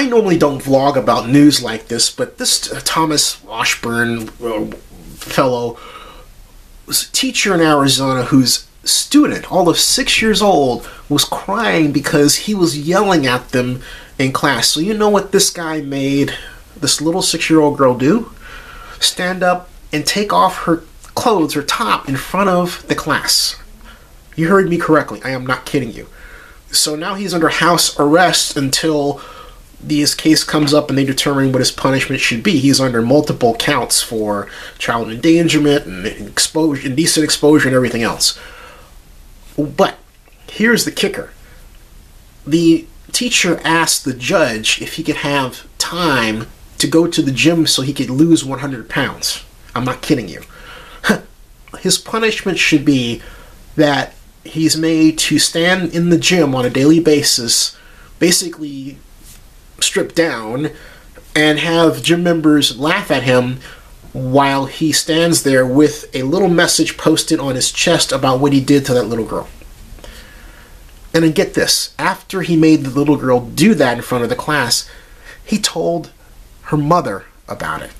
I normally don't vlog about news like this, but this Thomas Washburn fellow was a teacher in Arizona whose student, all of 6 years old, was crying because he was yelling at them in class. So you know what this guy made this little six-year-old girl do? Stand up and take off her clothes, her top, in front of the class. You heard me correctly. I am not kidding you. So now he's under house arrest until his case comes up and they determine what his punishment should be. He's under multiple counts for child endangerment and exposure, indecent exposure, and everything else. But here's the kicker. The teacher asked the judge if he could have time to go to the gym so he could lose 100 pounds. I'm not kidding you. His punishment should be that he's made to stand in the gym on a daily basis, basically stripped down, and have gym members laugh at him while he stands there with a little message posted on his chest about what he did to that little girl. And then get this, after he made the little girl do that in front of the class, he told her mother about it.